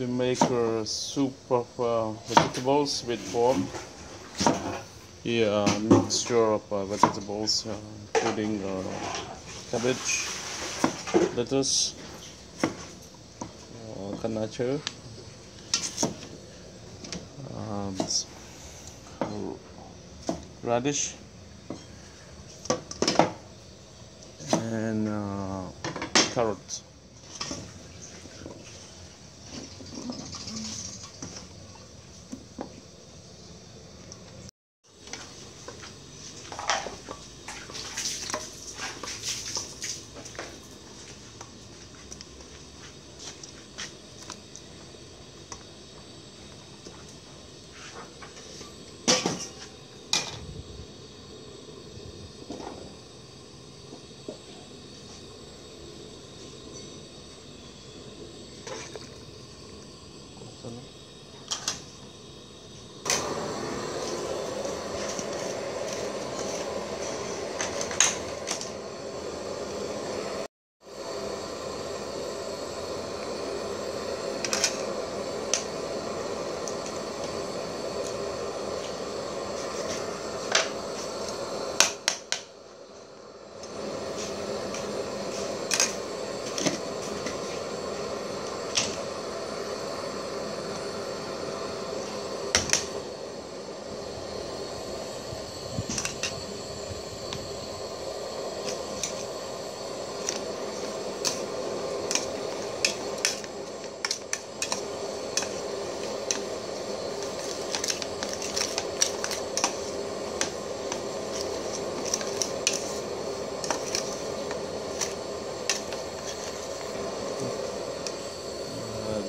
to make a soup of vegetables with pork. Here a mixture of vegetables, including cabbage, lettuce, carnacho, radish, and carrot.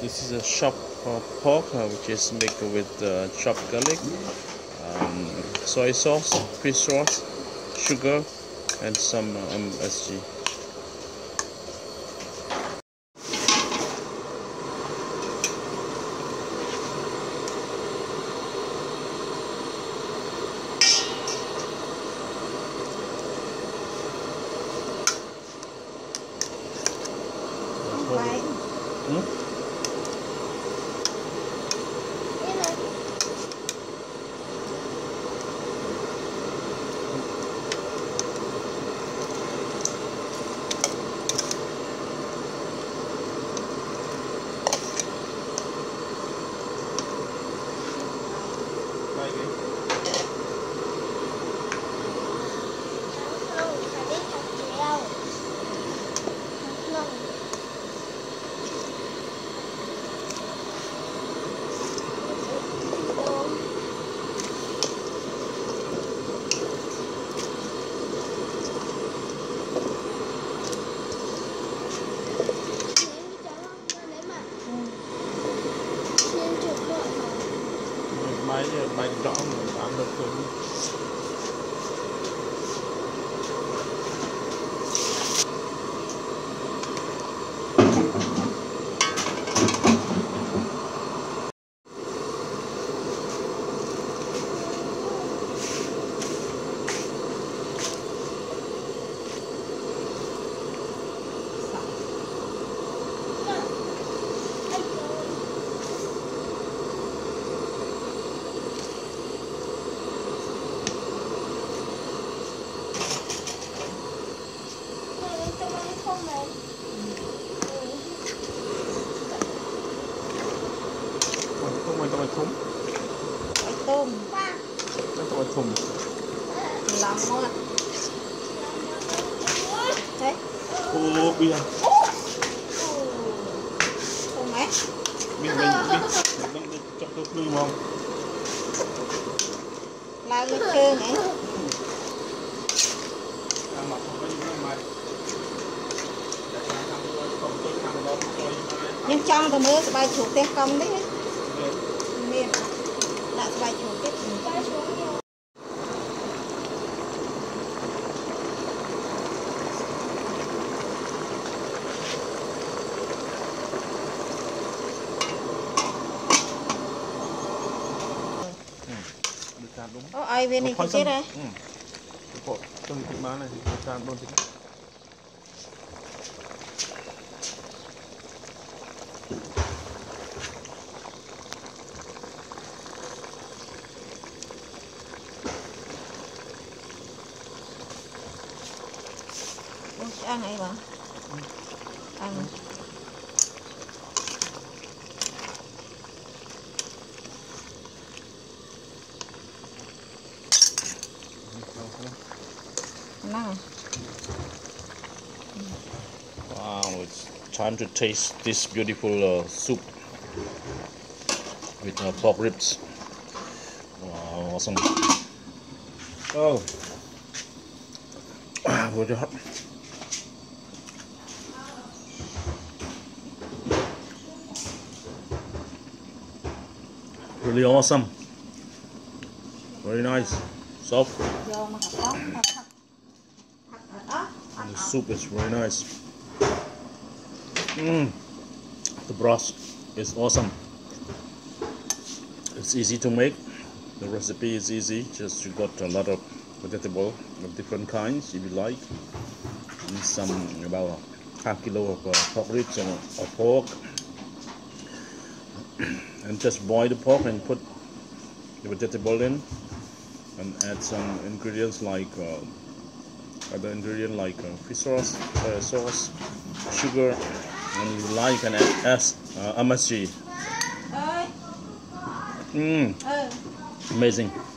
This is a chopped pork, which is made with chopped garlic, soy sauce, fish sauce, sugar, and some MSG. Thùng làm ngon ạ. Đấy. Ô bia. Không mẹ. Mình chọc được đi không? Lại cái kê này. Nhưng trong thì mới bài chuột tên công đấy. Miền. Lại bài chuột tiếp. Ai về này chết đấy. Cột trong cái má này thì tan luôn. Chứ ăn này bà. Ăn. Now. Wow, it's time to taste this beautiful soup with pork ribs. Wow, awesome. Oh, really hot. Really awesome. Very nice. Soft. And the soup is very nice. The broth is awesome. It's easy to make. The recipe is easy, just you got a lot of vegetable of different kinds if you like, and some about half kilo of pork ribs and pork, and just boil the pork and put the vegetable in, and add some ingredients like fish sauce, soy sauce, sugar, and you like and add amachi. Amazing.